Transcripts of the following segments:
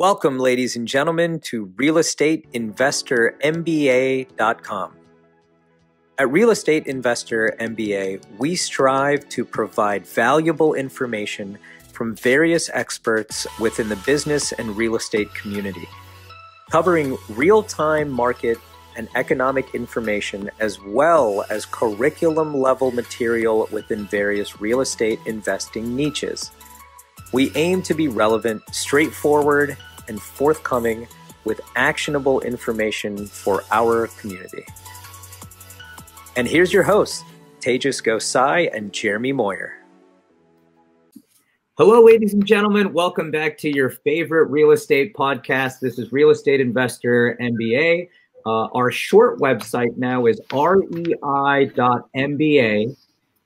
Welcome, ladies and gentlemen, to realestateinvestormba.com. At Real Estate Investor MBA, we strive to provide valuable information from various experts within the business and real estate community, covering real-time market and economic information, as well as curriculum-level material within various real estate investing niches. We aim to be relevant, straightforward, and forthcoming with actionable information for our community. And here's your hosts, Tejas Gosai and Jeremy Moyer. Hello, ladies and gentlemen. Welcome back to your favorite real estate podcast. This is Real Estate Investor MBA. Our short website now is REI.MBA.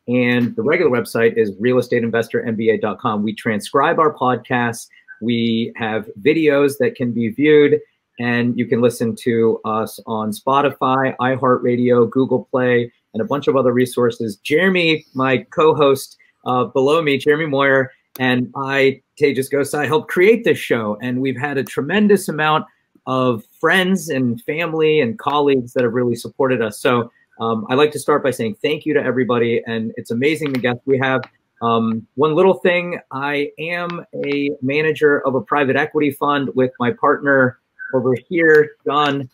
And the regular website is realestateinvestormba.com. We transcribe our podcasts. We have videos that can be viewed, and you can listen to us on Spotify, iHeartRadio, Google Play, and a bunch of other resources. Jeremy, my co-host below me, Jeremy Moyer, and I, Tejas Gosai, helped create this show. And we've had a tremendous amount of friends and family and colleagues that have really supported us. So I'd like to start by saying thank you to everybody, and it's amazing the guests we have. One little thing, I am a manager of a private equity fund with my partner over here, John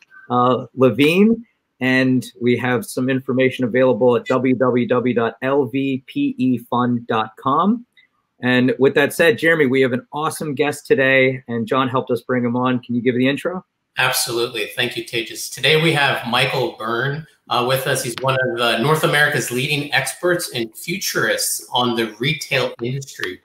Levine, and we have some information available at www.lvpefund.com. And with that said, Jeremy, we have an awesome guest today, and John helped us bring him on. Can you give the intro? Absolutely. Thank you, Tejas. Today we have Michael Berne with us. He's one of North America's leading experts and futurists on the retail industry.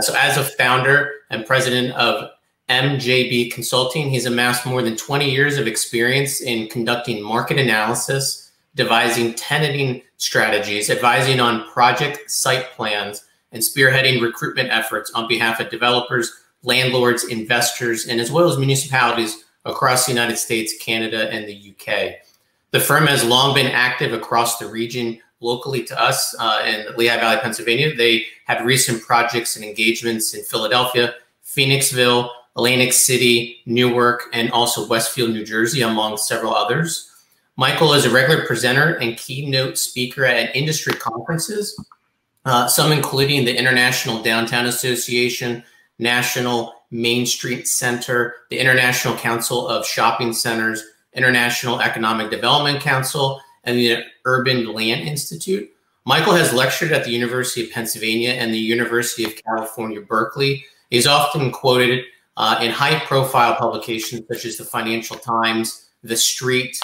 So as a founder and president of MJB Consulting, he's amassed more than 20 years of experience in conducting market analysis, devising tenanting strategies, advising on project site plans, and spearheading recruitment efforts on behalf of developers, landlords, investors, and as well as municipalities across the United States, Canada, and the UK. The firm has long been active across the region locally to us in Lehigh Valley, Pennsylvania. They had recent projects and engagements in Philadelphia, Phoenixville, Atlantic City, Newark, and also Westfield, New Jersey, among several others. Michael is a regular presenter and keynote speaker at industry conferences, some including the International Downtown Association, National Main Street Center, the International Council of Shopping Centers, International Economic Development Council, and the Urban Land Institute. Michael has lectured at the University of Pennsylvania and the University of California, Berkeley. He's often quoted in high-profile publications such as the Financial Times, The Street,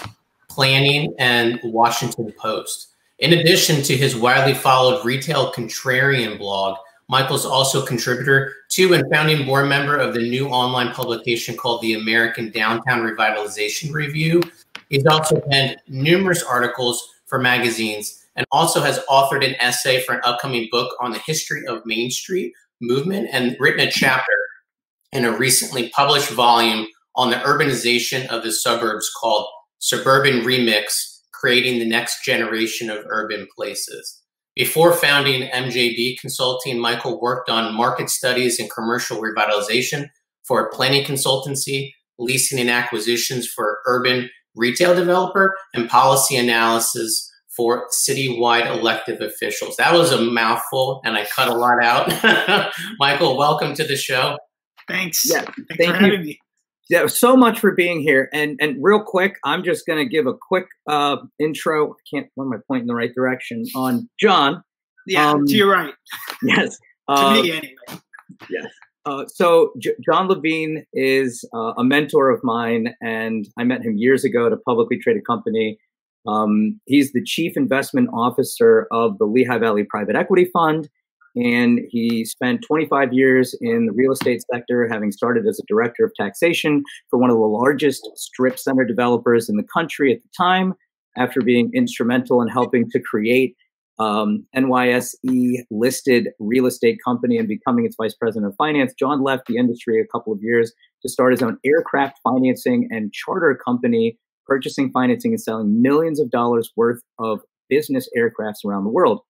Planning, and Washington Post. In addition to his widely followed retail contrarian blog, Michael's also a contributor to and founding board member of the new online publication called the American Downtown Revitalization Review. He's also penned numerous articles for magazines and also has authored an essay for an upcoming book on the history of Main Street movement and written a chapter in a recently published volume on the urbanization of the suburbs called Suburban Remix: Creating the Next Generation of Urban Places. Before founding MJB Consulting, Michael worked on market studies and commercial revitalization for a planning consultancy, leasing and acquisitions for urban retail developer, and policy analysis for citywide elective officials. That was a mouthful, and I cut a lot out. Michael, welcome to the show. Thanks. Yeah, thanks for having me. Yeah, so much for being here. And real quick, I'm just going to give a quick intro. I can't find my point in the right direction on John. Yeah, to your right. Yes. To me, anyway. Yes. So John Levine is a mentor of mine, and I met him years ago at a publicly traded company. He's the chief investment officer of the Lehigh Valley Private Equity Fund. And he spent 25 years in the real estate sector, having started as a director of taxation for one of the largest strip center developers in the country at the time, after being instrumental in helping to create NYSE-listed real estate company and becoming its vice president of finance. John left the industry a couple of years to start his own aircraft financing and charter company, purchasing, financing, and selling millions of dollars worth of business aircrafts around the world.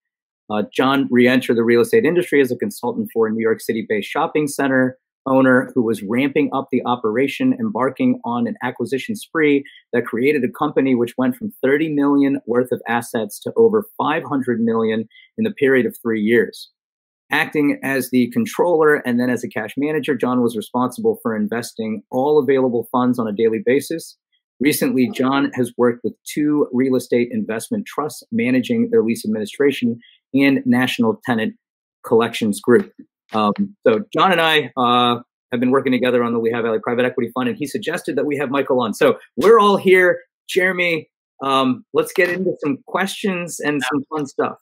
John re-entered the real estate industry as a consultant for a New York City-based shopping center owner who was ramping up the operation, embarking on an acquisition spree that created a company which went from $30 million worth of assets to over $500 million in the period of 3 years. Acting as the controller and then as a cash manager, John was responsible for investing all available funds on a daily basis. Recently, John has worked with 2 real estate investment trusts managing their lease administration and National Tenant Collections Group. So John and I have been working together on the Lehigh Valley Private Equity Fund, and he suggested that we have Michael on. So we're all here. Jeremy, let's get into some questions and some fun stuff.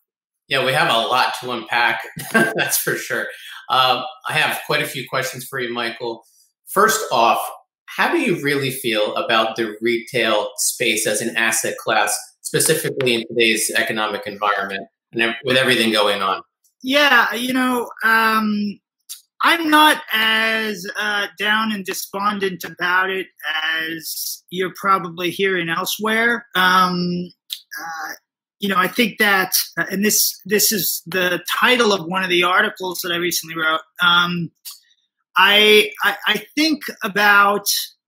Yeah, we have a lot to unpack, that's for sure. I have quite a few questions for you, Michael. First off, how do you really feel about the retail space as an asset class, specifically in today's economic environment and with everything going on? Yeah, you know, I'm not as down and despondent about it as you're probably hearing elsewhere. You know, I think that, and this is the title of one of the articles that I recently wrote, I think about,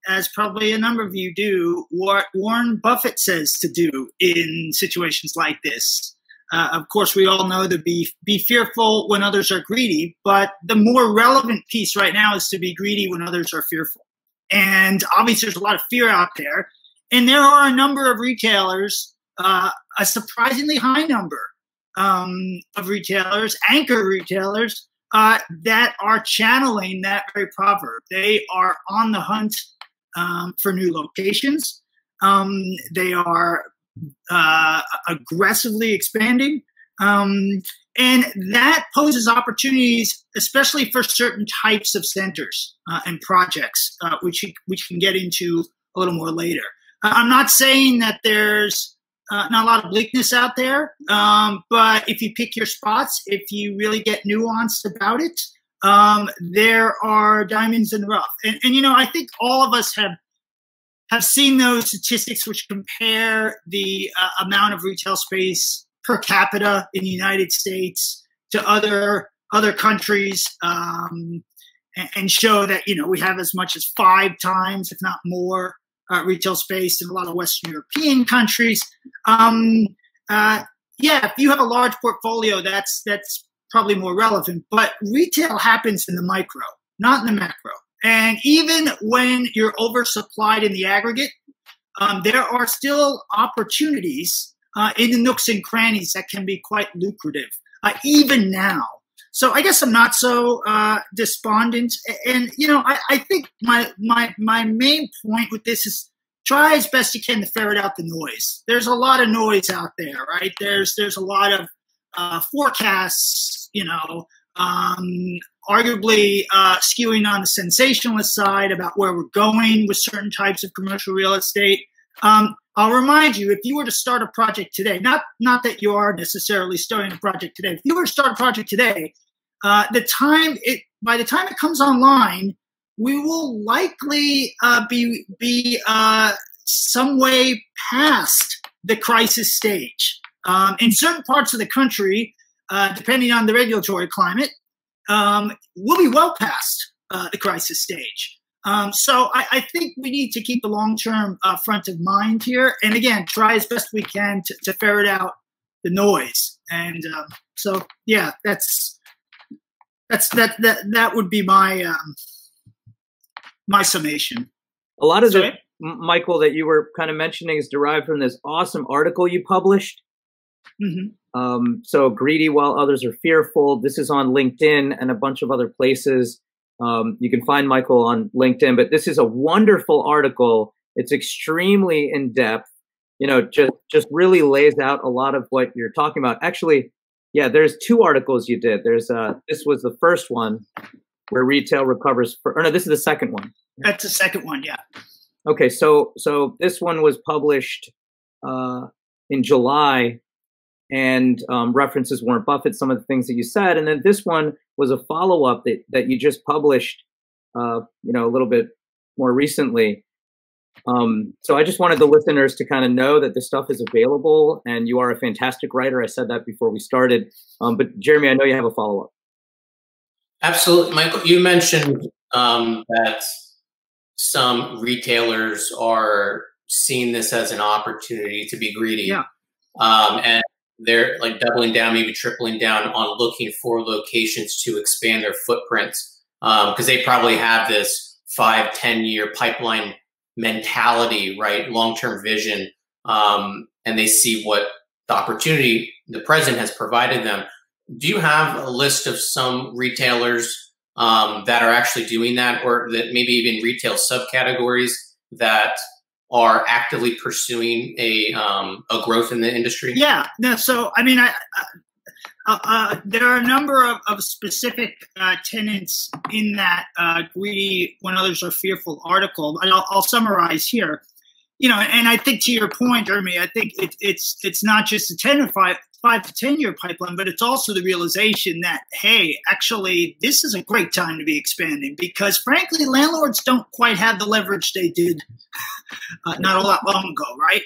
as probably a number of you do, what Warren Buffett says to do in situations like this. Of course, we all know the be fearful when others are greedy, but the more relevant piece right now is to be greedy when others are fearful. And obviously, there's a lot of fear out there. And there are a number of retailers, a surprisingly high number of retailers, anchor retailers, that are channeling that very proverb. They are on the hunt for new locations. They are aggressively expanding. And that poses opportunities, especially for certain types of centers and projects, which we can get into a little more later. I'm not saying that there's not a lot of bleakness out there, but if you pick your spots, if you really get nuanced about it, there are diamonds in the rough. And you know, I think all of us have seen those statistics which compare the amount of retail space per capita in the United States to other countries, and show that, you know, we have as much as 5 times, if not more, retail space in a lot of Western European countries. Yeah, if you have a large portfolio, that's probably more relevant. But retail happens in the micro, not in the macro. And even when you're oversupplied in the aggregate, there are still opportunities in the nooks and crannies that can be quite lucrative, even now. So I guess I'm not so despondent. And, you know, I think my main point with this is try as best you can to ferret out the noise. There's a lot of noise out there, right? There's a lot of forecasts, you know, arguably skewing on the sensationalist side about where we're going with certain types of commercial real estate. I'll remind you, if you were to start a project today, not that you are necessarily starting a project today, if you were to start a project today, by the time it comes online, we will likely be some way past the crisis stage. In certain parts of the country, depending on the regulatory climate, we'll be well past the crisis stage. So I think we need to keep the long-term front of mind here. And again, try as best we can to ferret out the noise. And so, yeah, that would be my my summation. A lot of the, Michael, that you were kind of mentioning is derived from this awesome article you published. Mm-hmm. So greedy while others are fearful. This is on LinkedIn and a bunch of other places. You can find Michael on LinkedIn, but this is a wonderful article. It's extremely in depth, you know, just really lays out a lot of what you're talking about. Actually, yeah, there's 2 articles you did. There's this was the first one where retail recovers or no, this is the second one. That's the second one. Yeah. Okay. So this one was published, in July, and references Warren Buffett, some of the things that you said. And then this one was a follow-up that you just published, you know, a little bit more recently. So I just wanted the listeners to kind of know that this stuff is available, and you are a fantastic writer. I said that before we started. But Jeremy, I know you have a follow-up. Absolutely. Michael, you mentioned that some retailers are seeing this as an opportunity to be greedy. Yeah. And they're like doubling down, maybe tripling down on looking for locations to expand their footprints, because they probably have this 5-10 year pipeline mentality, right? Long-term vision. And they see what the opportunity the present has provided them. Do you have a list of some retailers that are actually doing that, or that maybe even retail subcategories that are actively pursuing a growth in the industry? Yeah. No, so, I mean, there are a number of specific tenants in that greedy when others are fearful article. I'll summarize here. You know, and I think to your point, Jeremy, I think it's not just a 5 to 10 year pipeline, but it's also the realization that, hey, actually, this is a great time to be expanding, because frankly, landlords don't quite have the leverage they did not a lot long ago, right?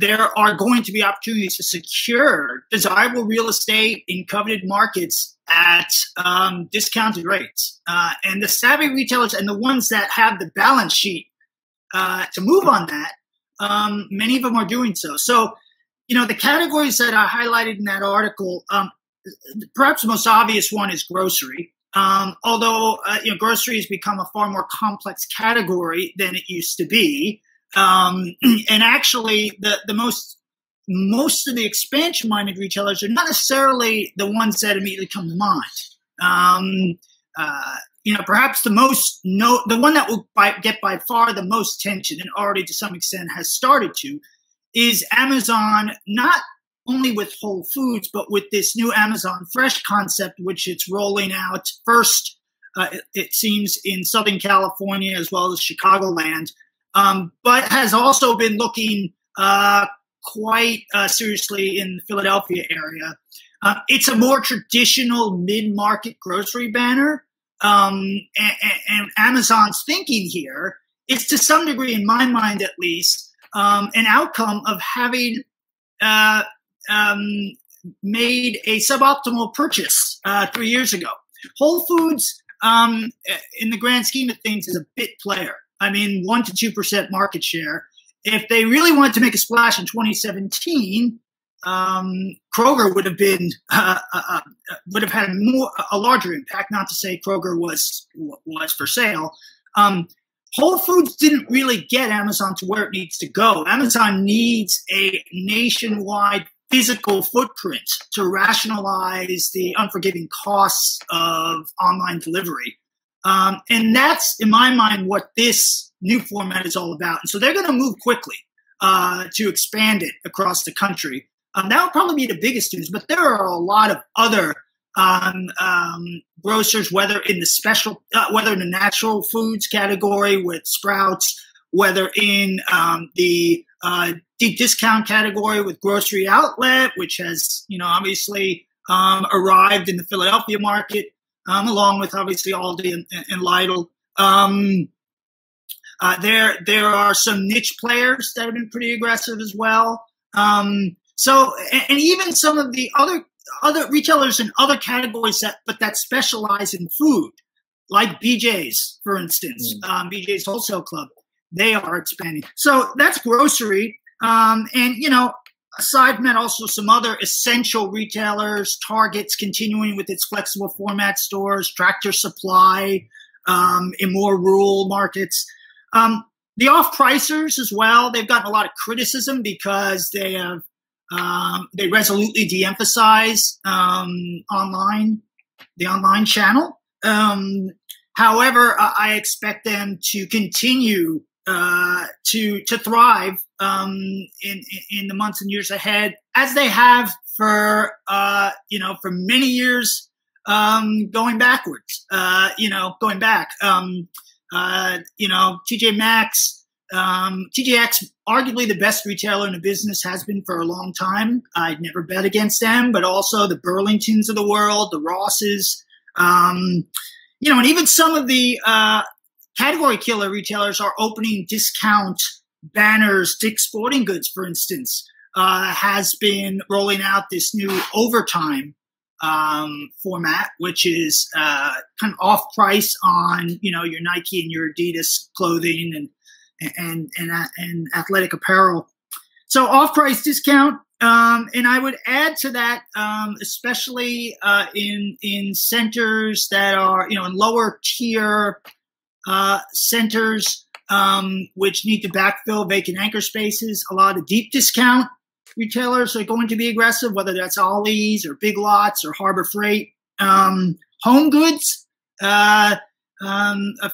There are going to be opportunities to secure desirable real estate in coveted markets at discounted rates. And the savvy retailers and the ones that have the balance sheet to move on that, many of them are doing so. So, you know, the categories that I highlighted in that article, perhaps the most obvious one is grocery. Although, grocery has become a far more complex category than it used to be. And actually, most of the expansion-minded retailers are not necessarily the ones that immediately come to mind. Perhaps the one that will get by far the most tension, and already to some extent has started to, is Amazon, not only with Whole Foods, but with this new Amazon Fresh concept, which it's rolling out first, it seems, in Southern California as well as Chicagoland, but has also been looking quite seriously in the Philadelphia area. It's a more traditional mid-market grocery banner. And Amazon's thinking here is, to some degree, in my mind at least, an outcome of having made a suboptimal purchase 3 years ago. Whole Foods, in the grand scheme of things, is a bit player. I mean, 1% to 2% market share. If they really wanted to make a splash in 2017, Kroger would have had a larger impact. Not to say Kroger was for sale. Whole Foods didn't really get Amazon to where it needs to go. Amazon needs a nationwide physical footprint to rationalize the unforgiving costs of online delivery. And that's, in my mind, what this new format is all about. And so they're going to move quickly to expand it across the country. That would probably be the biggest news, but there are a lot of other grocers, whether in the natural foods category with Sprouts, whether in the deep discount category with Grocery Outlet, which has, obviously arrived in the Philadelphia market, along with obviously Aldi and Lidl. There are some niche players that have been pretty aggressive as well. So even some of the other retailers in other categories that specialize in food, like BJ's, for instance, BJ's Wholesale Club, they are expanding. So that's grocery, aside from that, also some other essential retailers, Target's continuing with its flexible format stores, Tractor Supply in more rural markets. The off-pricers as well, they've gotten a lot of criticism because they resolutely de-emphasize the online channel. However, I expect them to continue to thrive in the months and years ahead, as they have for many years going back, TJ Maxx, TJX, arguably the best retailer in the business, has been for a long time. I'd never bet against them, but also the Burlingtons of the world, the Rosses, and even some of the category killer retailers are opening discount banners. Dick's Sporting Goods, for instance, has been rolling out this new overtime format, which is kind of off price on, you know, your Nike and your Adidas clothing and athletic apparel. So off price discount. And I would add to that, especially in centers that are, you know, in lower tier centers, which need to backfill vacant anchor spaces. A lot of deep discount retailers are going to be aggressive, whether that's Ollie's or Big Lots or Harbor Freight. Home Goods, a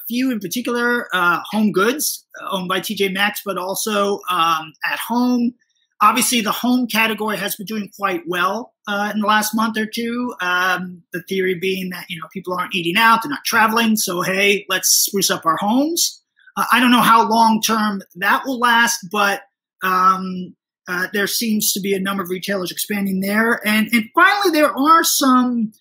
few in particular, Home Goods, owned by TJ Maxx, but also At Home. Obviously, the home category has been doing quite well in the last month or two. The theory being that, you know, people aren't eating out, they're not traveling, so hey, let's spruce up our homes. I don't know how long term that will last, but there seems to be a number of retailers expanding there. And finally, there are some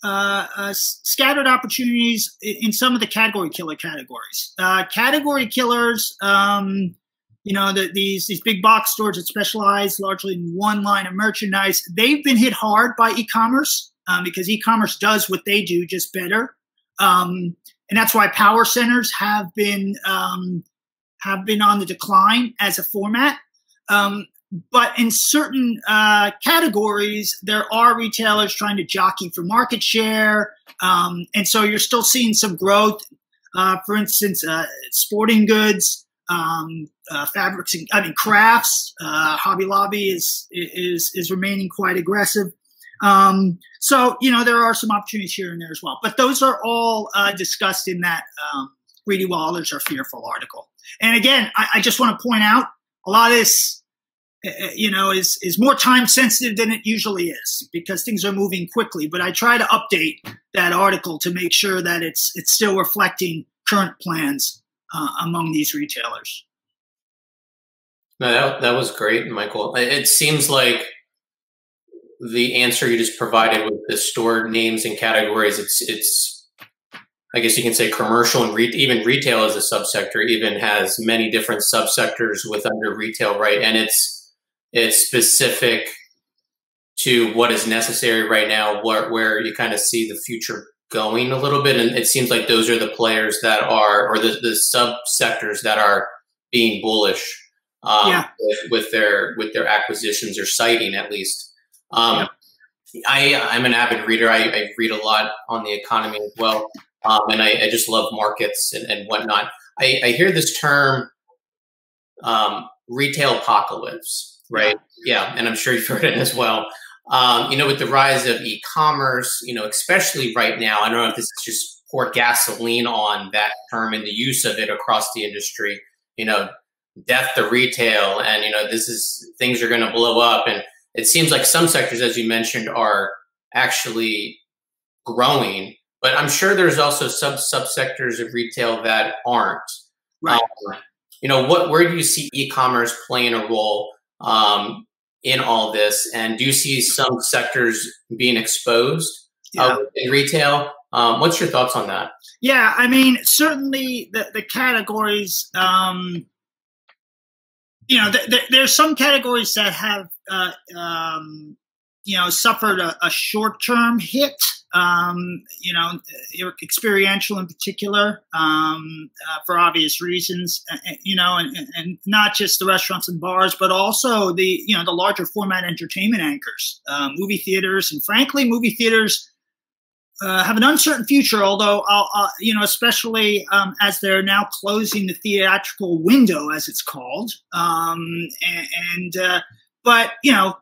scattered opportunities in some of the category killer categories. Category killers. You know, these big box stores that specialize largely in one line of merchandise, they've been hit hard by e-commerce because e-commerce does what they do just better. And that's why power centers have been on the decline as a format. But in certain categories, there are retailers trying to jockey for market share. And so you're still seeing some growth, for instance, sporting goods. Fabrics, I mean crafts. Hobby Lobby is remaining quite aggressive. So you know there are some opportunities here and there as well. But those are all discussed in that Greedy Wallers Are Fearful article. And again, I just want to point out a lot of this, you know, is more time sensitive than it usually is because things are moving quickly. But I try to update that article to make sure that it's still reflecting current plans among these retailers. No, that was great, Michael. It seems like the answer you just provided with the store names and categories, it's I guess you can say commercial and even retail as a subsector even has many different subsectors with under retail, right? And it's specific to what is necessary right now, where you kind of see the future going a little bit, and it seems like those are the players that are, or the sub-sectors that are being bullish with their acquisitions or citing at least. I'm an avid reader. I read a lot on the economy as well, and I just love markets and whatnot. I hear this term retail apocalypse, right? Yeah, and I'm sure you've heard it as well. You know, with the rise of e-commerce, you know, especially right now, I don't know if this is just pour gasoline on that term and the use of it across the industry, you know, death to retail. And, you know, things are going to blow up. And it seems like some sectors, as you mentioned, are actually growing, but I'm sure there's also subsectors of retail that aren't. Right. You know, where do you see e-commerce playing a role, in all this, and do you see some sectors being exposed in retail? What's your thoughts on that? Yeah, I mean, certainly the categories, you know, there's some categories that have, you know, suffered a short-term hit, you know, experiential in particular, for obvious reasons, you know, and not just the restaurants and bars, but also the, you know, the larger format entertainment anchors, movie theaters, and frankly, movie theaters have an uncertain future, although, you know, especially as they're now closing the theatrical window, as it's called, but, you know,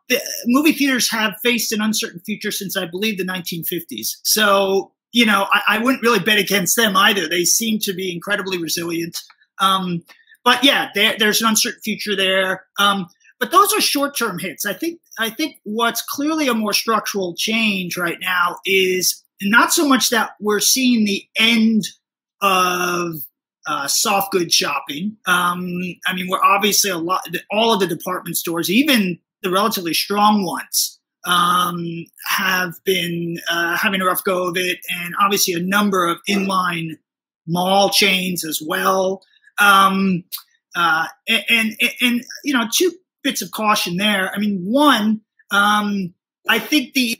movie theaters have faced an uncertain future since, I believe, the 1950s. So, you know, I wouldn't really bet against them either. They seem to be incredibly resilient. But, yeah, there's an uncertain future there. But those are short-term hits. I think what's clearly a more structural change right now is not so much that we're seeing the end of soft good shopping. I mean, we're obviously all of the department stores, even the relatively strong ones, have been having a rough go of it, and obviously a number of inline mall chains as well. And you know, two bits of caution there. I mean, one, I think the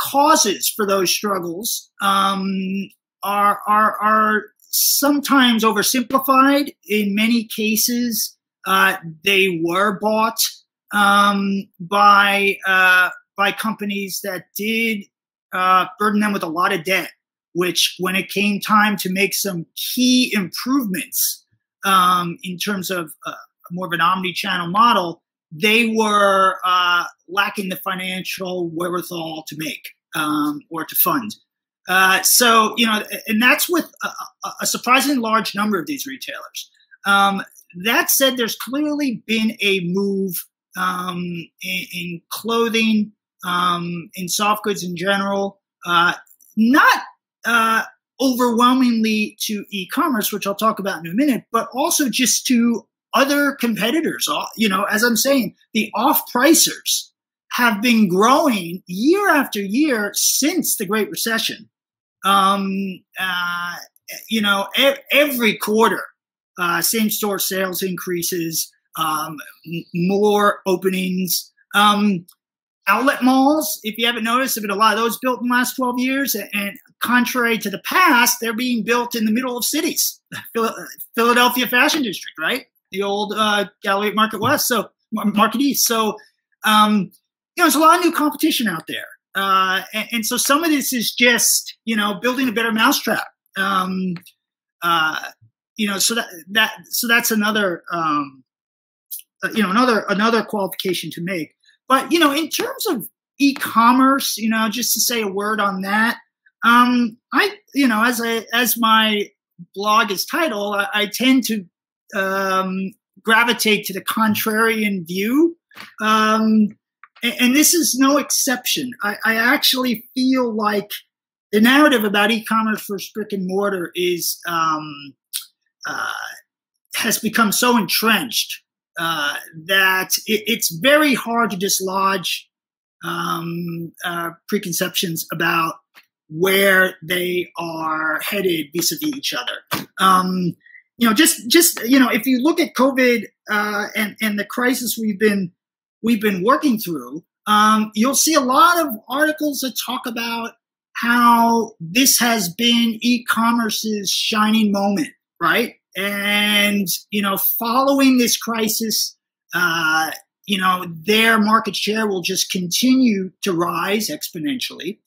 causes for those struggles are sometimes oversimplified. In many cases, they were bought by companies that did burden them with a lot of debt, which when it came time to make some key improvements in terms of more of an omni-channel model, they were lacking the financial wherewithal to make or to fund. So, you know, and that's with a surprisingly large number of these retailers. That said, there's clearly been a move in clothing, in soft goods in general, not overwhelmingly to e-commerce, which I'll talk about in a minute, but also just to other competitors. You know, as I'm saying, the off-pricers have been growing year after year since the Great Recession. You know, every quarter, same-store sales increases, more openings. Outlet malls, if you haven't noticed, have been a lot of those built in the last 12 years. And contrary to the past, they're being built in the middle of cities. Philadelphia Fashion District, right? The old Gallery at Market West, so Market East. So, you know, there's a lot of new competition out there. And so some of this is just, you know, building a better mousetrap. You know, so that's another, you know, another qualification to make. But, you know, in terms of e-commerce, you know, just to say a word on that, you know, as my blog is titled, I tend to gravitate to the contrarian view. And this is no exception. I actually feel like the narrative about e-commerce versus brick and mortar is has become so entrenched that it's very hard to dislodge preconceptions about where they are headed vis-a-vis each other. You know, just you know, if you look at COVID and the crisis we've been working through, you'll see a lot of articles that talk about how this has been e-commerce's shining moment, right? And, you know, following this crisis, you know, their market share will just continue to rise exponentially.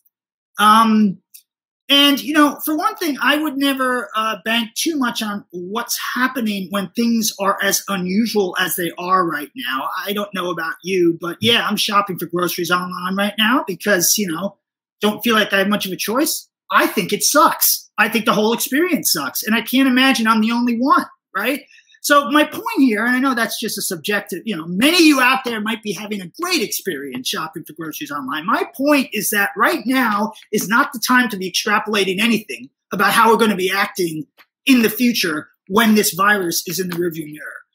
And, you know, for one thing, I would never bank too much on what's happening when things are as unusual as they are right now. I don't know about you, but yeah, I'm shopping for groceries online right now because, you know, don't feel like I have much of a choice. I think it sucks. I think the whole experience sucks, and I can't imagine I'm the only one, right? So my point here, and I know that's just a subjective, you know, many of you out there might be having a great experience shopping for groceries online. My point is that right now is not the time to be extrapolating anything about how we're going to be acting in the future when this virus is in the rearview mirror.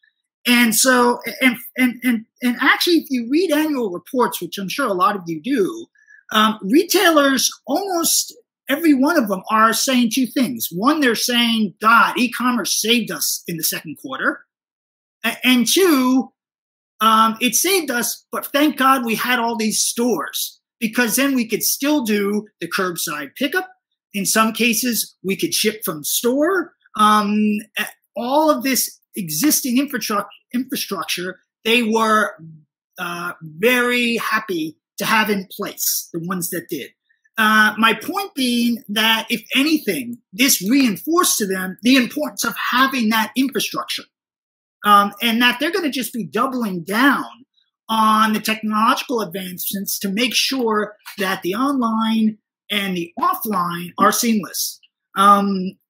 And so, and actually, if you read annual reports, which I'm sure a lot of you do, retailers, almost every one of them, are saying two things. One, they're saying, God, e-commerce saved us in the second quarter. And two, it saved us, but thank God we had all these stores, because then we could still do the curbside pickup. In some cases, we could ship from store. All of this existing infrastructure, they were very happy to have in place, the ones that did. My point being that, if anything, this reinforced to them the importance of having that infrastructure, and that they're going to just be doubling down on the technological advancements to make sure that the online and the offline are seamless.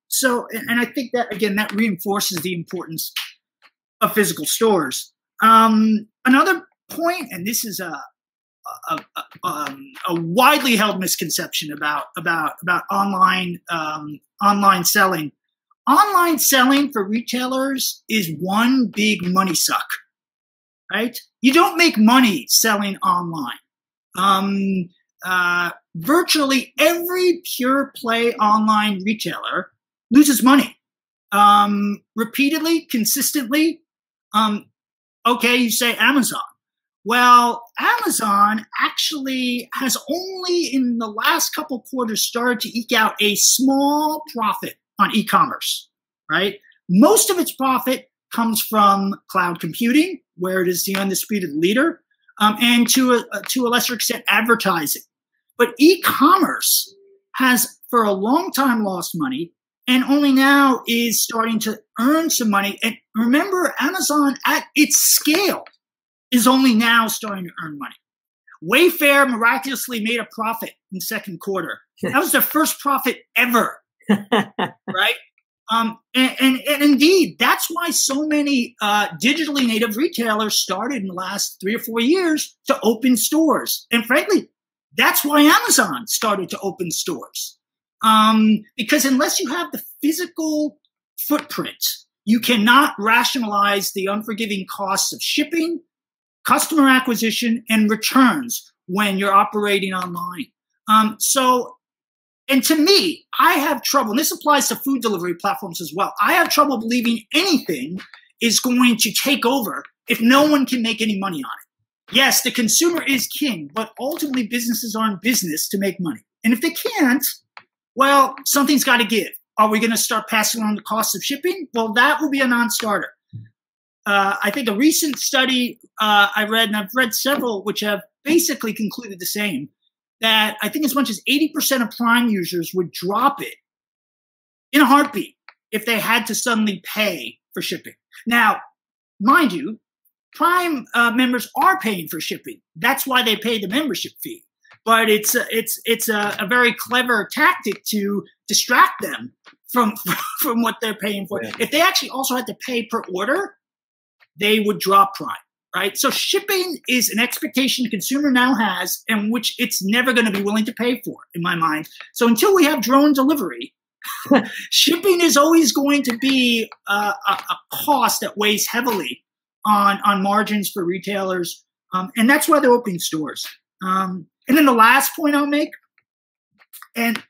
So, and I think that, again, that reinforces the importance of physical stores. Another point, and this is a widely held misconception about online selling. Online selling for retailers is one big money suck, right? You don't make money selling online. Virtually every pure play online retailer loses money repeatedly, consistently. Okay, you say Amazon. Well, Amazon actually has only in the last couple quarters started to eke out a small profit on e-commerce, right? Most of its profit comes from cloud computing, where it is the undisputed leader, and to a lesser extent, advertising. But e-commerce has for a long time lost money and only now is starting to earn some money. And remember, Amazon at its scale is only now starting to earn money. Wayfair miraculously made a profit in the second quarter. That was their first profit ever, right? And indeed, that's why so many digitally native retailers started in the last 3 or 4 years to open stores. And frankly, that's why Amazon started to open stores. Because unless you have the physical footprint, you cannot rationalize the unforgiving costs of shipping, customer acquisition, and returns when you're operating online. And to me, I have trouble, and this applies to food delivery platforms as well, I have trouble believing anything is going to take over if no one can make any money on it. Yes, the consumer is king, but ultimately businesses are in business to make money. And if they can't, well, something's got to give. Are we going to start passing on the cost of shipping? Well, that will be a non-starter. I think a recent study I read, and I've read several, which have basically concluded the same, that I think as much as 80% of Prime users would drop it in a heartbeat if they had to suddenly pay for shipping. Now, mind you, Prime members are paying for shipping. That's why they pay the membership fee. But it's a very clever tactic to distract them from what they're paying for. Yeah. If they actually also had to pay per order, they would drop Prime. Right? So shipping is an expectation the consumer now has and which it's never going to be willing to pay for, in my mind. So until we have drone delivery, shipping is always going to be a cost that weighs heavily on margins for retailers. And that's why they're opening stores. And then the last point I'll make, and,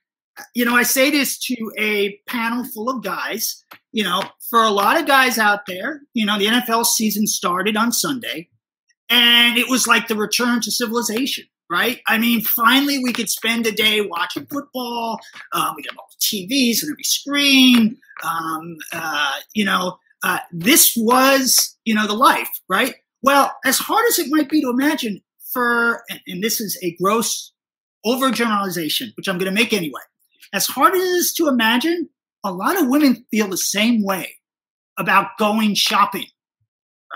you know, I say this to a panel full of guys. You know, for a lot of guys out there, you know, the NFL season started on Sunday, and it was like the return to civilization, right? I mean, finally we could spend a day watching football. We got all the TVs and every screen. You know, this was, you know, the life, right? Well, as hard as it might be to imagine for, and this is a gross overgeneralization, which I'm going to make anyway, as hard as it is to imagine, a lot of women feel the same way about going shopping,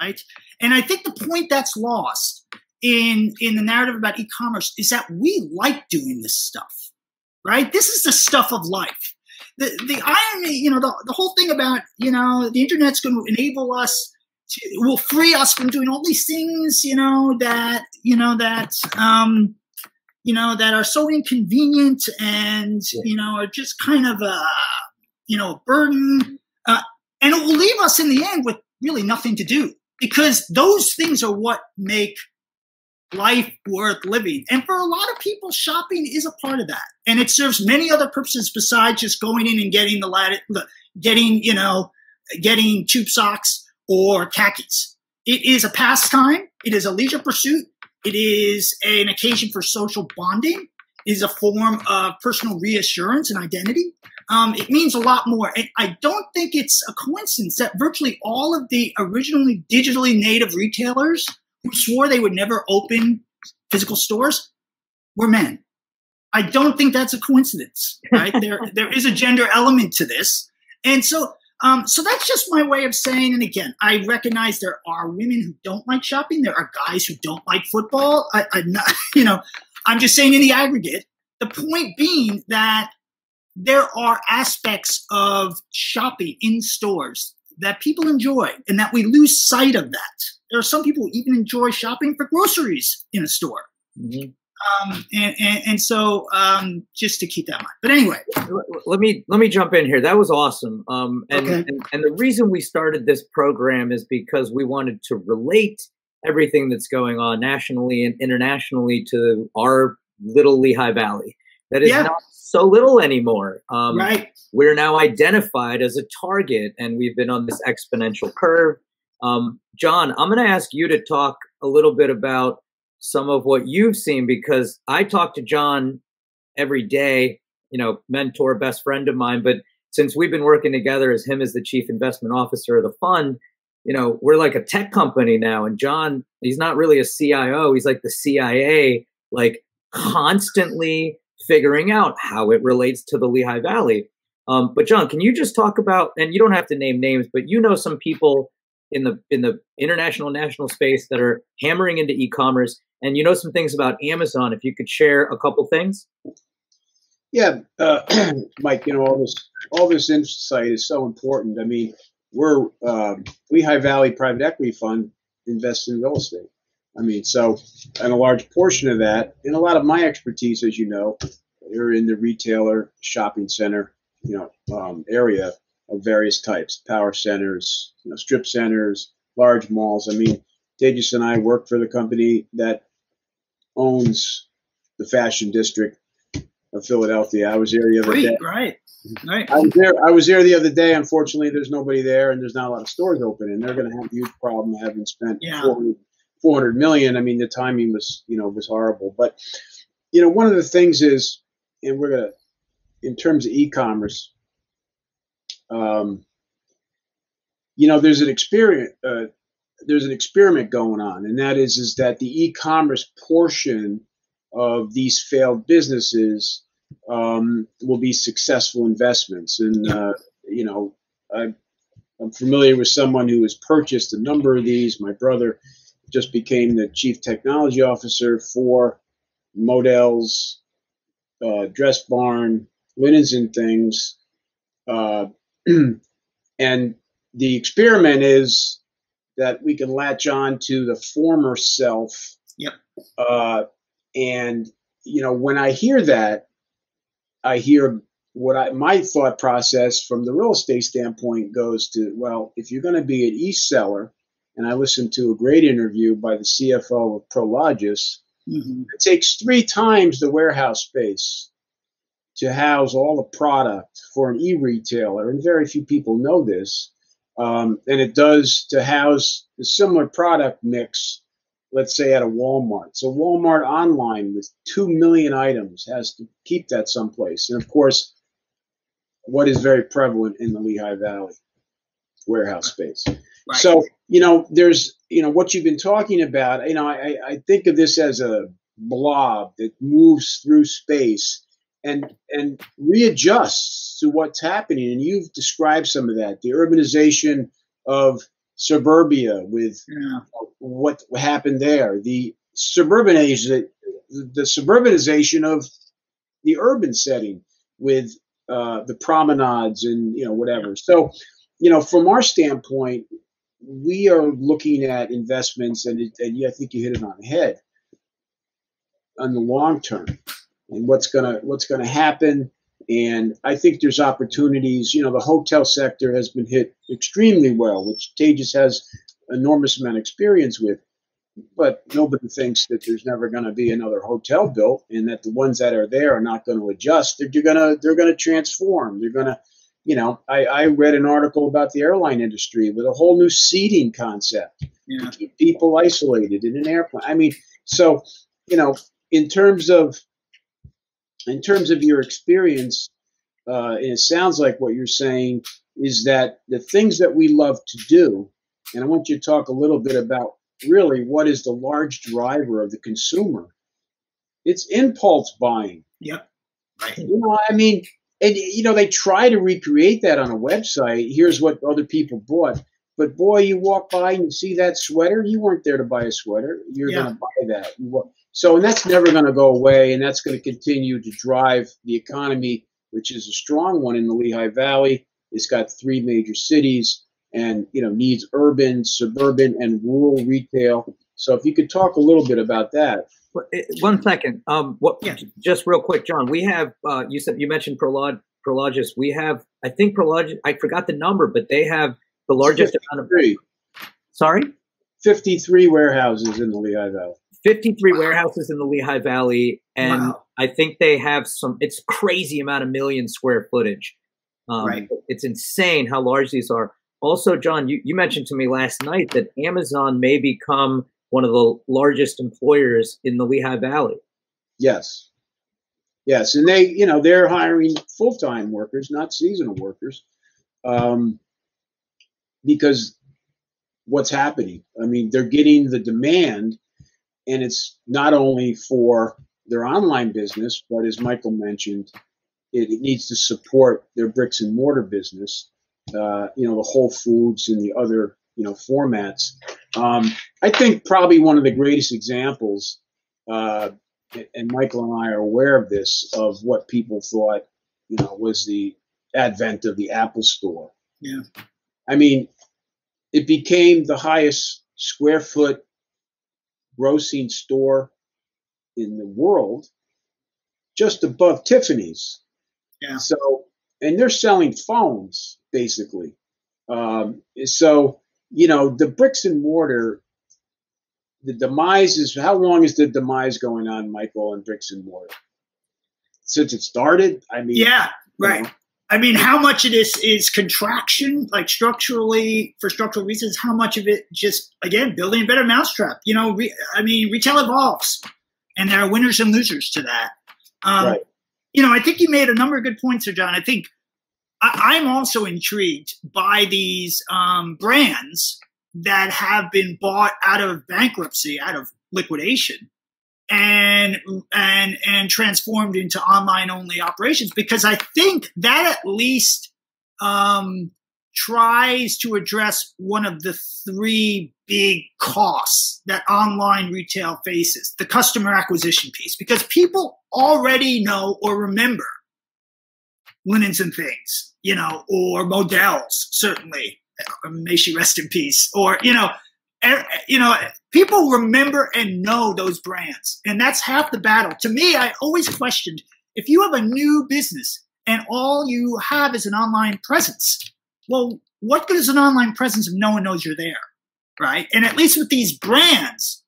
right? And I think the point that's lost in the narrative about e-commerce is that we like doing this stuff, right? This is the stuff of life. The irony, you know, the whole thing about, you know, the internet's going to enable us to, will free us from doing all these things, that are so inconvenient and, you know, are just kind of a, you know, burden, and it will leave us in the end with really nothing to do, because those things are what make life worth living. And for a lot of people, shopping is a part of that, and it serves many other purposes besides just going in and getting getting tube socks or khakis. It is a pastime. It is a leisure pursuit. It is an occasion for social bonding. It is a form of personal reassurance and identity. It means a lot more. And I don't think it's a coincidence that virtually all of the originally digitally native retailers who swore they would never open physical stores were men. I don't think that's a coincidence, right? There is a gender element to this. And so, so that's just my way of saying, and again, I recognize there are women who don't like shopping. There are guys who don't like football. I'm just saying in the aggregate, the point being that there are aspects of shopping in stores that people enjoy and that we lose sight of that. There are some people who even enjoy shopping for groceries in a store. Mm-hmm. So just to keep that in mind. But anyway. Let me jump in here. That was awesome. And the reason we started this program is because we wanted to relate everything that's going on nationally and internationally to our little Lehigh Valley. That is not so little anymore. Right. We're now identified as a target, and we've been on this exponential curve. John, I'm going to ask you to talk a little bit about some of what you've seen, because I talk to John every day, you know, mentor, best friend of mine. But since we've been working together as him as the chief investment officer of the fund, you know, we're like a tech company now. And John, he's not really a CIO. He's like the CIA, like constantly figuring out how it relates to the Lehigh Valley. But John, can you just talk about, and you don't have to name names, but you know some people in the international, national space that are hammering into e-commerce, and you know some things about Amazon, if you could share a couple things. Yeah, Mike, you know, all this insight is so important. I mean, we're Lehigh Valley Private Equity Fund invests in real estate. I mean, so, and a large portion of that, and a lot of my expertise, as you know, are in the retailer, shopping center, you know, area of various types, power centers, you know, strip centers, large malls. I mean, Tejas and I work for the company that owns the Fashion District of Philadelphia. I was there the other day. Right. Right. I was there the other day. Unfortunately, there's nobody there, and there's not a lot of stores open, and they're going to have a huge problem having spent $400 million. I mean, the timing was, you know, was horrible. But, you know, one of the things is, and we're going to, in terms of e-commerce, you know, there's an experiment going on, and that is that the e-commerce portion of these failed businesses will be successful investments. And, you know, I'm familiar with someone who has purchased a number of these. My brother just became the chief technology officer for Modell's, Dress Barn, Linens and Things. And the experiment is that we can latch on to the former self. Yep. And, you know, when I hear that, I hear my thought process from the real estate standpoint goes to, well, if you're going to be an e-seller, and I listened to a great interview by the CFO of Prologis, mm-hmm. It takes 3 times the warehouse space to house all the product for an e-retailer, and very few people know this, and it does to house a similar product mix, let's say at a Walmart. So Walmart online with 2 million items has to keep that someplace. And of course, what is very prevalent in the Lehigh Valley, warehouse space. Right. So, you know, there's, you know, what you've been talking about, you know, I think of this as a blob that moves through space and readjusts to what's happening. And you've described some of that, the urbanization of suburbia with what happened there, the suburbanization of the urban setting with the promenades and, you know, whatever. So, you know, from our standpoint, we are looking at investments, and I think you hit it on the head on the long term and what's gonna happen. And I think there's opportunities. You know, the hotel sector has been hit extremely well, which Tejas has enormous amount of experience with. But nobody thinks that there's never going to be another hotel built, and that the ones that are there are not going to adjust. They're going to transform. They're going to, you know, I read an article about the airline industry with a whole new seating concept to keep people isolated in an airplane. I mean, so, you know, in terms of your experience, and it sounds like what you're saying is that the things that we love to do, and I want you to talk a little bit about really what is the large driver of the consumer. It's impulse buying. Yep. Right. You know, I mean, and, you know, they try to recreate that on a website. Here's what other people bought. But, boy, you walk by and you see that sweater. You weren't there to buy a sweater. You're going to buy that. So, and that's never going to go away, and that's going to continue to drive the economy, which is a strong one in the Lehigh Valley. It's got 3 major cities and, you know, needs urban, suburban, and rural retail. So if you could talk a little bit about that. One second. Just real quick, John, we have, you mentioned Prologis. We have, I think Prologis, I forgot the number, but they have the largest amount of. Sorry? 53 warehouses in the Lehigh Valley. 53 warehouses in the Lehigh Valley, and I think they have some, it's crazy amount of million square footage. It's insane how large these are. Also, John, you mentioned to me last night that Amazon may become one of the largest employers in the Lehigh Valley. Yes. Yes. And they, you know, they're hiring full-time workers, not seasonal workers, because what's happening? I mean, they're getting the demand, and it's not only for their online business, but as Michael mentioned, it needs to support their bricks and mortar business, you know, the Whole Foods and the other, you know, formats. I think probably one of the greatest examples, and Michael and I are aware of this, of what people thought, you know, was the advent of the Apple Store. Yeah. I mean, it became the highest square foot grossing store in the world, just above Tiffany's. Yeah. So, and they're selling phones basically. So, you know, the bricks and mortar, the demise is, how long is the demise going on, Michael, in bricks and mortar? Since it started? I mean, yeah, right. Know. I mean, how much of this is contraction, like structurally, for structural reasons? How much of it just, again, building a better mousetrap? You know, retail evolves, and there are winners and losers to that. Right. You know, I think you made a number of good points there, John. I think I'm also intrigued by these brands that have been bought out of bankruptcy, out of liquidation, and transformed into online only operations, because I think that at least tries to address one of the three big costs that online retail faces, the customer acquisition piece, because people already know or remember Linens and Things, you know, or Modell's, certainly, may she rest in peace, or, you know, people remember and know those brands, and that's half the battle. To me, I always questioned, if you have a new business and all you have is an online presence, well, what good is an online presence if no one knows you're there, right? And at least with these brands,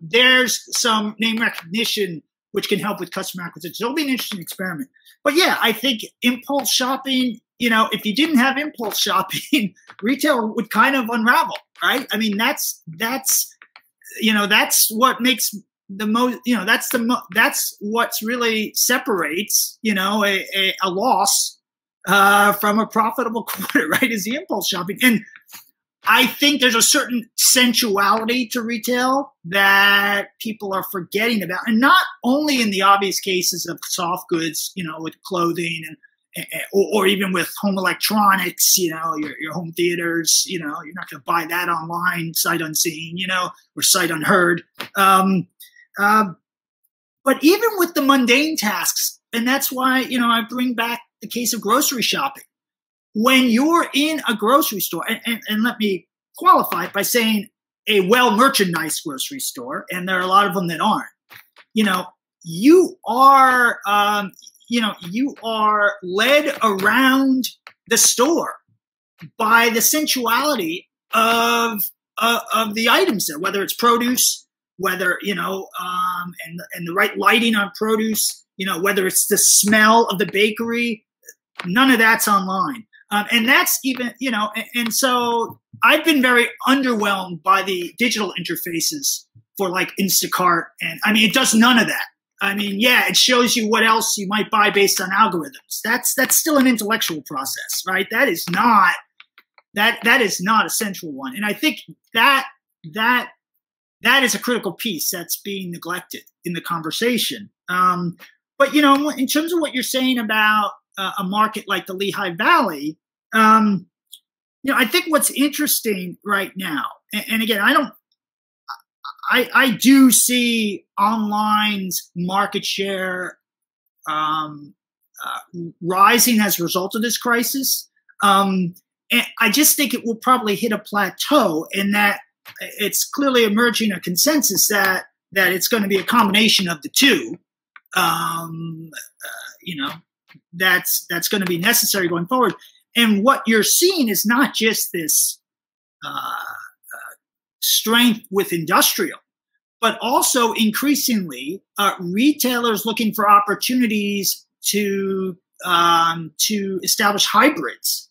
there's some name recognition which can help with customer acquisition. It'll be an interesting experiment. But yeah, I think impulse shopping, you know, if you didn't have impulse shopping, retail would kind of unravel, right? I mean, that's what makes the most, you know, that's what's really separates, you know, a loss from a profitable quarter, right, is the impulse shopping. And I think there's a certain sensuality to retail that people are forgetting about, and not only in the obvious cases of soft goods, you know, with clothing and or even with home electronics, you know, your home theaters, you know, you're not going to buy that online, sight unseen, you know, or sight unheard. But even with the mundane tasks, and that's why, you know, I bring back the case of grocery shopping. When you're in a grocery store, and let me qualify it by saying a well-merchandised grocery store, and there are a lot of them that aren't, you know, you are led around the store by the sensuality of the items there, whether it's produce, whether, you know, and the right lighting on produce, you know, whether it's the smell of the bakery, none of that's online. And that's even, you know, and so I've been very underwhelmed by the digital interfaces for like Instacart. And I mean, it does none of that. I mean, yeah, it shows you what else you might buy based on algorithms. That's still an intellectual process, right? That is not a central one. And I think that is a critical piece that's being neglected in the conversation. But, you know, in terms of what you're saying about a market like the Lehigh Valley, you know, I think what's interesting right now, and again, I do see online's market share rising as a result of this crisis. And I just think it will probably hit a plateau, in that it's clearly emerging a consensus that it's going to be a combination of the two, you know, that's going to be necessary going forward. And what you're seeing is not just this strength with industrial, but also increasingly retailers looking for opportunities to establish hybrids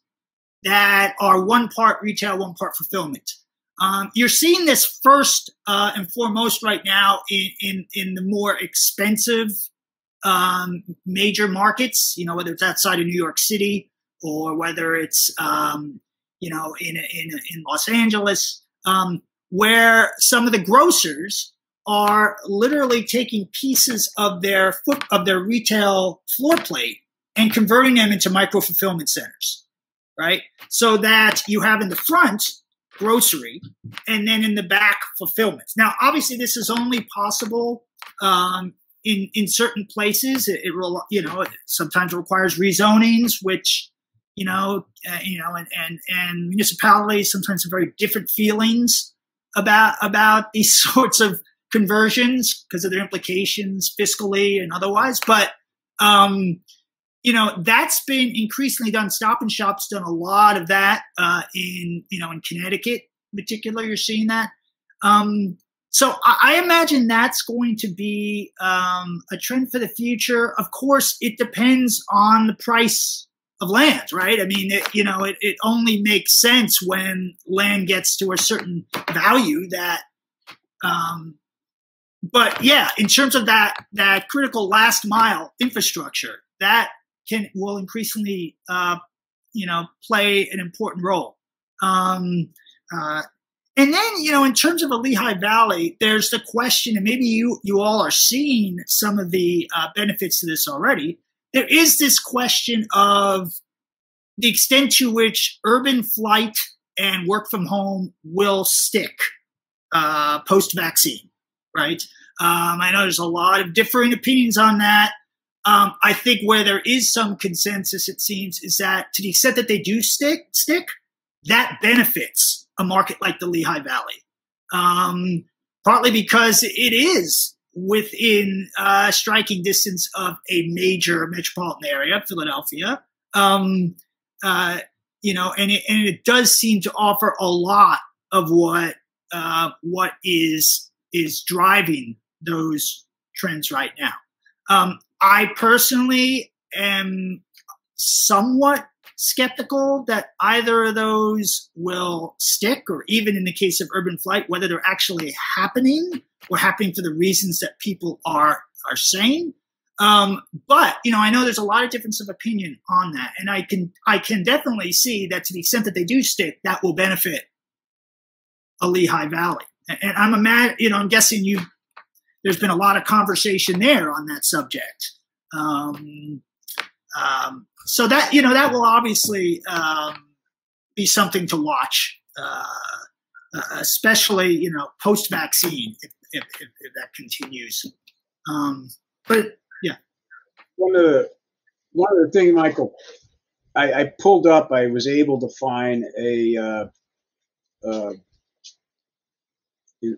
that are one part retail, one part fulfillment. You're seeing this first and foremost right now in the more expensive major markets, you know, whether it's outside of New York City or whether it's, you know, in Los Angeles, where some of the grocers are literally taking pieces of their retail floor plate and converting them into micro-fulfillment centers, right? So that you have in the front grocery and then in the back fulfillment. Now, obviously, this is only possible in certain places. It sometimes requires rezonings, which, and municipalities sometimes have very different feelings about these sorts of conversions because of their implications fiscally and otherwise. But, that's been increasingly done. Stop and Shop's done a lot of that in Connecticut in particular. You're seeing that. So I imagine that's going to be a trend for the future. Of course, it depends on the price of land, right? I mean, it only makes sense when land gets to a certain value that but yeah, in terms of that critical last mile infrastructure, that will increasingly play an important role. And then, in terms of the Lehigh Valley, there's the question, and maybe you all are seeing some of the benefits to this already. There is this question of the extent to which urban flight and work from home will stick post-vaccine, right? I know there's a lot of differing opinions on that. I think where there is some consensus, it seems, is that to the extent that they do stick, that benefits a market like the Lehigh Valley, partly because it is within striking distance of a major metropolitan area, Philadelphia, and it does seem to offer a lot of what is driving those trends right now. I personally am somewhat skeptical that either of those will stick, or even in the case of urban flight, whether they're actually happening or happening for the reasons that people are saying. But I know there's a lot of difference of opinion on that. And I can definitely see that to the extent that they do stick, that will benefit a Lehigh Valley. And I'm guessing there's been a lot of conversation there on that subject. So that, that will obviously be something to watch, especially, post-vaccine, if that continues. But yeah. One other thing, Michael, I pulled up, I was able to find an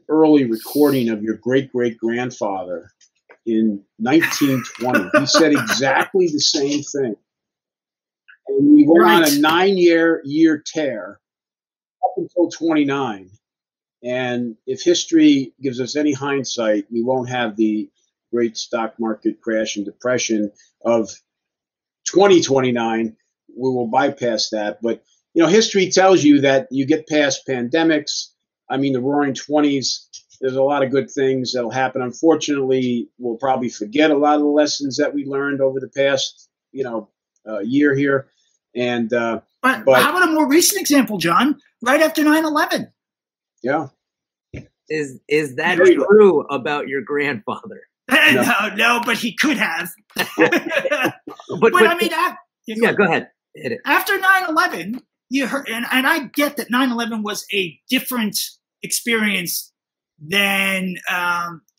early recording of your great-great-grandfather in 1920. He said exactly the same thing. And we went on a 9-year tear up until 29. And if history gives us any hindsight, we won't have the great stock market crash and depression of 2029. We will bypass that. But, history tells you that you get past pandemics. I mean, the roaring 20s, there's a lot of good things that'll happen. Unfortunately, we'll probably forget a lot of the lessons that we learned over the past, year here. And but how about a more recent example, John? Right after 9/11. Yeah. Is that true about your grandfather? No, but he could have. but I mean, go ahead. Hit it. After 9/11, you heard, and I get that 9/11 was a different experience than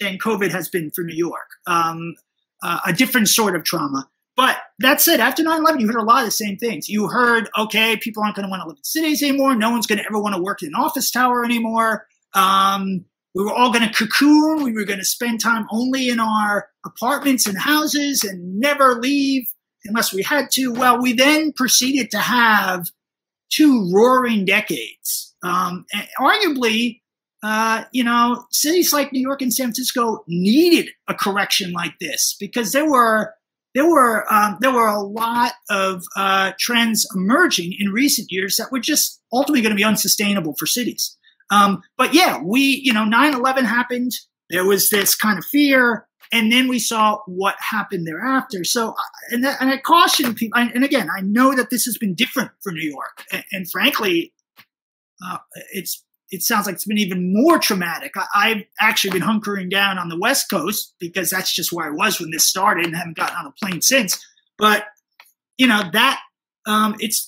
COVID has been for New York. A different sort of trauma. But that said, after 9/11, you heard a lot of the same things. You heard, okay, people aren't going to want to live in cities anymore. No one's going to ever want to work in an office tower anymore. We were all going to cocoon. We were going to spend time only in our apartments and houses and never leave unless we had to. Well, we then proceeded to have 2 roaring decades. And arguably, cities like New York and San Francisco needed a correction like this because there were a lot of trends emerging in recent years that were just ultimately going to be unsustainable for cities. But yeah, we, 9/11 happened. There was this kind of fear. And then we saw what happened thereafter. So, and I caution people. And again, I know that this has been different for New York. And frankly, it sounds like it's been even more traumatic. I've actually been hunkering down on the West Coast because that's just where I was when this started, and haven't gotten on a plane since. But, that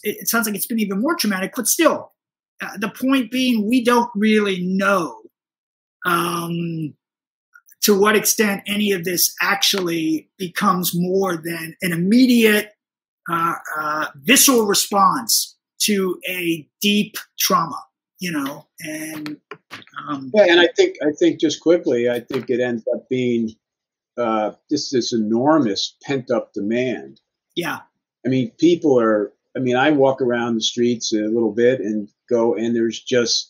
it sounds like it's been even more traumatic. But still, the point being, we don't really know to what extent any of this actually becomes more than an immediate visceral response to a deep trauma, and I think just quickly, I think it ends up being just this enormous pent up demand. Yeah. I mean, I walk around the streets a little bit and go, and there's just,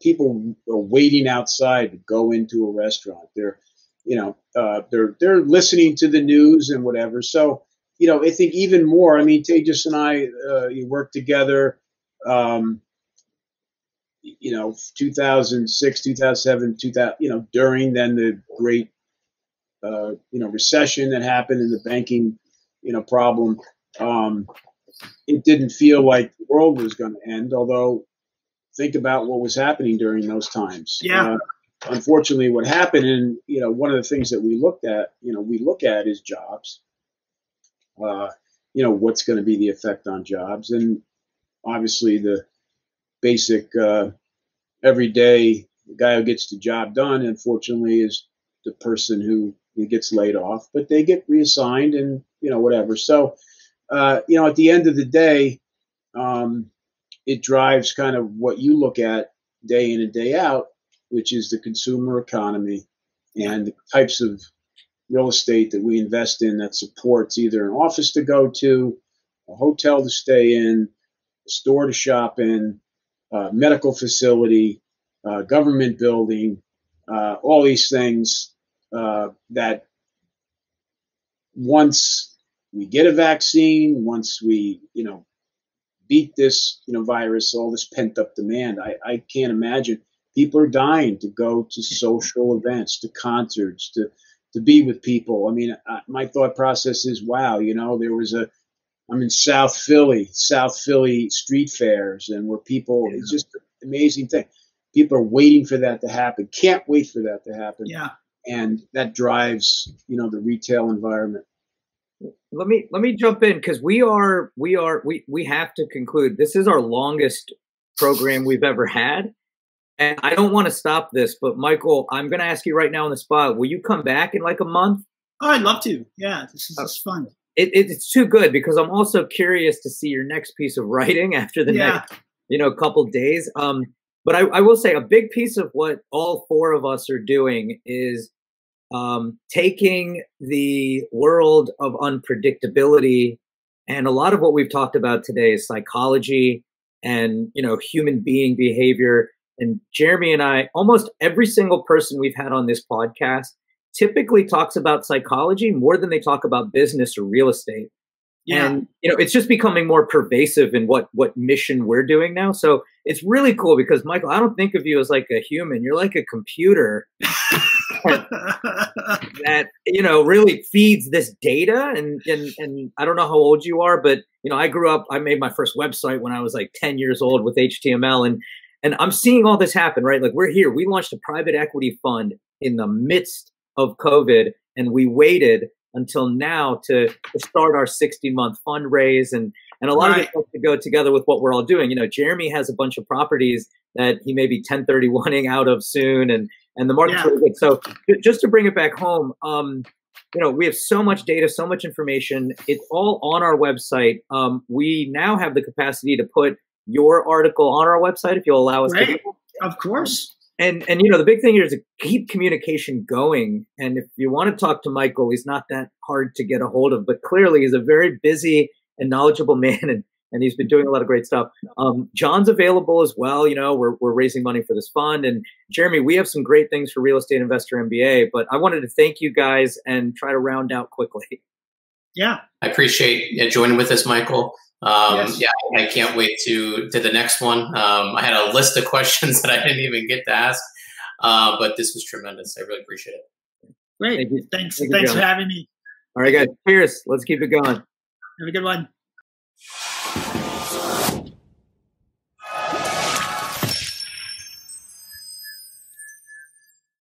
people are waiting outside to go into a restaurant. They're, they're listening to the news and whatever. So, I think even more, Tejas and I, worked together, 2006, 2007, during then the great, recession that happened in the banking, problem. It didn't feel like the world was going to end, although think about what was happening during those times. Yeah. Unfortunately, what happened, and one of the things that we looked at, we look at is jobs. What's going to be the effect on jobs, and obviously the basic everyday guy who gets the job done, unfortunately, is the person who gets laid off, but they get reassigned and whatever. So at the end of the day, it drives kind of what you look at day in and day out, which is the consumer economy and the types of real estate that we invest in that supports either an office to go to, a hotel to stay in, a store to shop in, a medical facility, a government building, all these things that once we get a vaccine, once we, beat this, virus, all this pent up demand. I can't imagine. People are dying to go to social events, to concerts, to be with people. My thought process is, wow, there was I'm in South Philly street fairs, and where people, yeah. It's just an amazing thing. People are waiting for that to happen. Can't wait for that to happen. Yeah. And that drives, the retail environment. Let me jump in, because we have to conclude. This is our longest program we've ever had, and I don't want to stop this. But Michael, I'm going to ask you right now on the spot: will you come back in like a month? Oh, I'd love to. Yeah, this is fun. It's too good, because I'm also curious to see your next piece of writing after the next, couple days. But I will say a big piece of what all four of us are doing is. Taking the world of unpredictability, and a lot of what we've talked about today is psychology and, human being behavior. And Jeremy and I, almost every single person we've had on this podcast typically talks about psychology more than they talk about business or real estate. Yeah. And, it's just becoming more pervasive in what mission we're doing now. So it's really cool, because Michael, I don't think of you as like a human. You're like a computer. That really feeds this data, and I don't know how old you are, but I grew up. I made my first website when I was like 10 years old with HTML, and I'm seeing all this happen, right? Like, we're here. We launched a private equity fund in the midst of COVID, and we waited until now to start our 60-month fundraise, and a lot right. of it has to go together with what we're all doing. Jeremy has a bunch of properties that he may be 1031ing out of soon, and the market's really good. So just to bring it back home, we have so much data, so much information. It's all on our website. We now have the capacity to put your article on our website, if you'll allow us to. Of course. And the big thing here is to keep communication going. And if you want to talk to Michael, he's not that hard to get a hold of, but clearly he's a very busy and knowledgeable man, and he's been doing a lot of great stuff. John's available as well. We're raising money for this fund. And Jeremy, we have some great things for Real Estate Investor MBA, but I wanted to thank you guys and try to round out quickly. Yeah. I appreciate joining with us, Michael. Yes. Yeah, I can't wait to the next one. I had a list of questions that I didn't even get to ask, but this was tremendous. I really appreciate it. Great. Thank you. Thanks for having me. All right, guys. Cheers. Let's keep it going. Have a good one.